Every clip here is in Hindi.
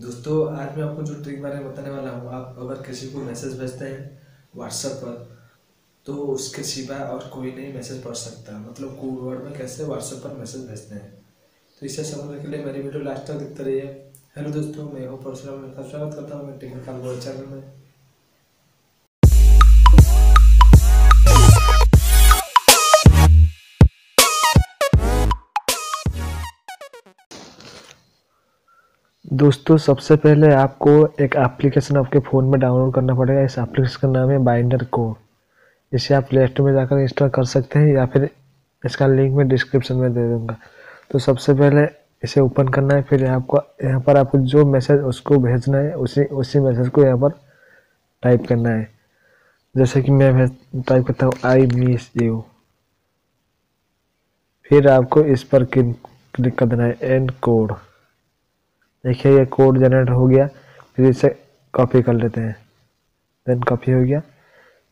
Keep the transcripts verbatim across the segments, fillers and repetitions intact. दोस्तों आज मैं आपको जो ट्रिक बारे में बताने वाला हूँ, आप अगर किसी को मैसेज भेजते हैं व्हाट्सएप पर तो उसके सिवा और कोई नहीं मैसेज पढ़ सकता। मतलब कोड वर्ड में कैसे व्हाट्सएप पर मैसेज भेजते हैं, तो इसे समझने के लिए मेरी वीडियो लास्ट तक देखते रहिए। हेलो दोस्तों, मैं हूँ परसुराम लेंका, स्वागत करता हूँ मैं टेक्निकल बॉय चैनल में। दोस्तों सबसे पहले आपको एक एप्लीकेशन आपके फ़ोन में डाउनलोड करना पड़ेगा। इस एप्लीकेशन का नाम है बाइनरी कोड। इसे आप प्ले स्टोर में जाकर इंस्टॉल कर सकते हैं या फिर इसका लिंक मैं डिस्क्रिप्शन में दे दूंगा। तो सबसे पहले इसे ओपन करना है, फिर आपको यहाँ पर आपको जो मैसेज उसको भेजना है उसी उसी मैसेज को यहाँ पर टाइप करना है। जैसे कि मैं टाइप करता हूँ आई मिस यू, फिर आपको इस पर क्लिक कर देना है एंड कोड। देखिए ये कोड जनरेट हो गया, फिर इसे कॉपी कर लेते हैं। देन कॉपी हो गया,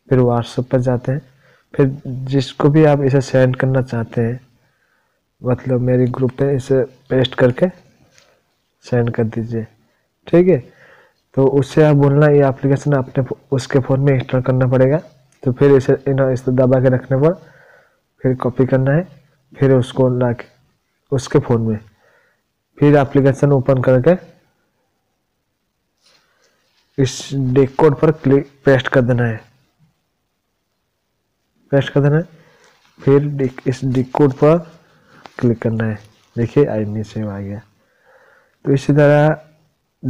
फिर व्हाट्सएप पर जाते हैं। फिर जिसको भी आप इसे सेंड करना चाहते हैं, मतलब मेरे ग्रुप पे इसे पेस्ट करके सेंड कर दीजिए, ठीक है। तो उससे आप बोलना ये एप्लीकेशन आपने उसके फ़ोन में इंस्टॉल करना पड़ेगा। तो फिर इसे इन्हें इसे दबा के रखने पर फिर कॉपी करना है, फिर उसको ला के उसके फ़ोन में, फिर एप्लीकेशन ओपन करके इस डेक कोड पर क्लिक पेस्ट कर देना है पेस्ट कर देना है फिर इस डेक कोड पर क्लिक करना है। देखिए आई मिस यू आ गया। तो इसी तरह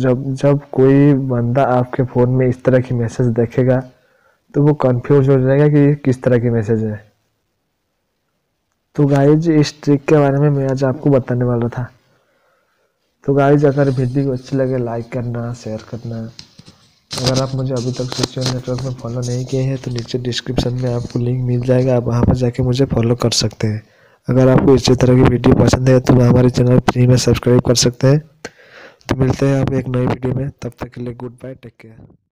जब जब कोई बंदा आपके फ़ोन में इस तरह की मैसेज देखेगा तो वो कंफ्यूज हो जाएगा कि ये किस तरह की मैसेज है। तो गाइज इस ट्रिक के बारे में मैं आज आपको बताने वाला था। तो गाइज अगर वीडियो अच्छी लगे लाइक करना, शेयर करना। अगर आप मुझे अभी तक सोशल नेटवर्क में फॉलो नहीं किए हैं तो नीचे डिस्क्रिप्शन में आपको लिंक मिल जाएगा, आप वहाँ पर जाके मुझे फॉलो कर सकते हैं। अगर आपको इसी तरह की वीडियो पसंद है तो हमारे चैनल फ्री में सब्सक्राइब कर सकते हैं। तो मिलते हैं आप एक नई वीडियो में, तब तक के लिए गुड बाय, टेक केयर।